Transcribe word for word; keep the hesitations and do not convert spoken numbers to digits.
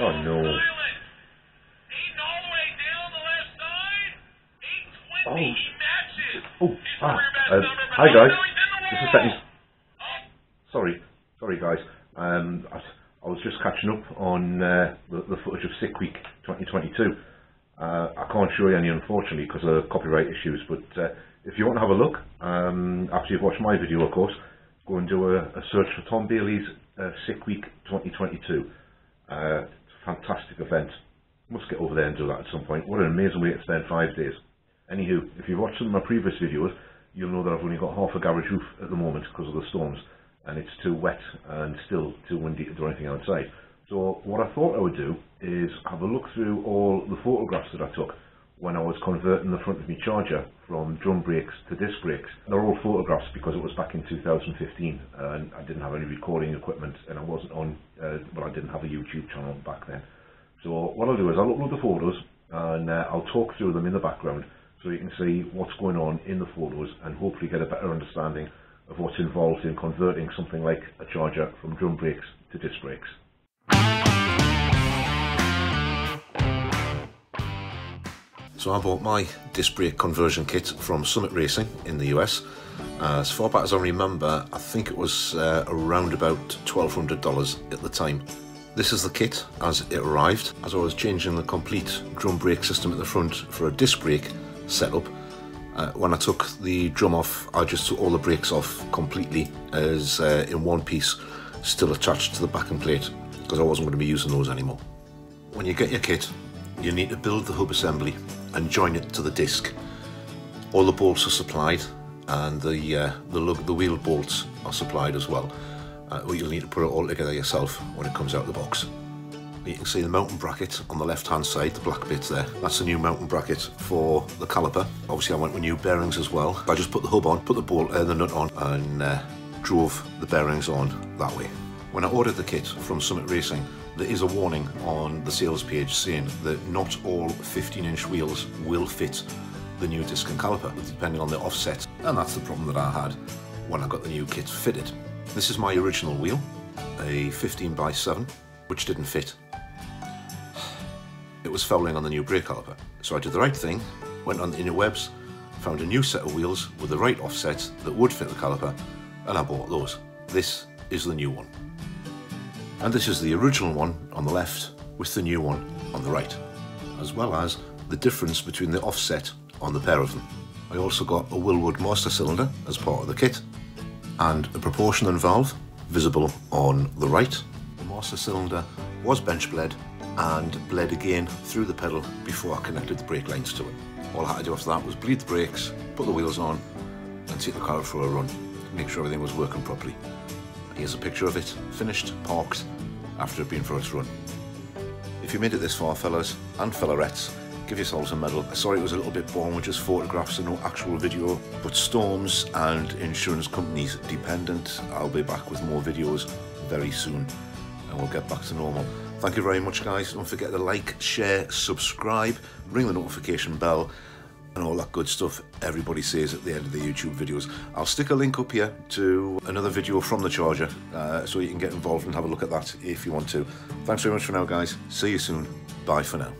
Oh, no. Aiden all the way down the left side. eight twenty matches. Oh, ah. Uh, hi, guys. Just a second. Sorry. Sorry, guys. Um, I, I was just catching up on uh, the, the footage of Sick Week twenty twenty-two. Uh, I can't show you any, unfortunately, because of copyright issues. But uh, if you want to have a look, um, after you've watched my video, of course, go and do a, a search for Tom Bailey's uh, Sick Week twenty twenty-two. Uh, it's a fantastic event. Must get over there and do that at some point. What an amazing way to spend five days. Anywho, if you've watched some of my previous videos, you'll know that I've only got half a garage roof at the moment because of the storms, and it's too wet and still too windy to do anything outside. So what I thought I would do is have a look through all the photographs that I took when I was converting the front of my Charger from drum brakes to disc brakes. They're all photographs because it was back in two thousand fifteen and I didn't have any recording equipment and I wasn't on, uh, well, I didn't have a YouTube channel back then. So what I'll do is I'll upload the photos and uh, I'll talk through them in the background so you can see what's going on in the photos and hopefully get a better understanding of what's involved in converting something like a Charger from drum brakes to disc brakes. So I bought my disc brake conversion kit from Summit Racing in the U S. Uh, as far back as I remember, I think it was uh, around about twelve hundred dollars at the time. This is the kit as it arrived. As I was changing the complete drum brake system at the front for a disc brake setup, Uh, when I took the drum off, I just took all the brakes off completely as uh, in one piece, still attached to the backing plate, because I wasn't going to be using those anymore. When you get your kit, you need to build the hub assembly and join it to the disc. All the bolts are supplied, and the uh, the, the wheel bolts are supplied as well. Uh, you'll need to put it all together yourself when it comes out of the box. You can see the mounting bracket on the left-hand side, the black bit there. That's the new mounting bracket for the caliper. Obviously, I went with new bearings as well. I just put the hub on, put the bolt, uh, the nut on, and uh, drove the bearings on that way. When I ordered the kit from Summit Racing, there is a warning on the sales page saying that not all fifteen inch wheels will fit the new disc and caliper, depending on the offset. And that's the problem that I had when I got the new kit fitted. This is my original wheel, a fifteen by seven, which didn't fit. It was fouling on the new brake caliper, so I did the right thing, went on the interwebs, found a new set of wheels with the right offset that would fit the caliper, and I bought those. This is the new one. And this is the original one on the left with the new one on the right, as well as the difference between the offset on the pair of them. I also got a Wilwood master cylinder as part of the kit, and a proportion and valve visible on the right. The master cylinder was bench bled, and bled again through the pedal before I connected the brake lines to it. All I had to do after that was bleed the brakes, put the wheels on, and take the car for a run, make sure everything was working properly. Here's a picture of it, finished, parked, after it had been for its run. If you made it this far, fellas and fellarettes, give yourselves a medal. Sorry it was a little bit boring with just photographs and no actual video, but storms and insurance companies dependent. I'll be back with more videos very soon, and we'll get back to normal. Thank you very much, guys. Don't forget to like, share, subscribe, ring the notification bell, and all that good stuff everybody says at the end of the YouTube videos. I'll stick a link up here to another video from the Charger, uh, so you can get involved and have a look at that if you want to. Thanks very much for now, guys. See you soon. Bye for now.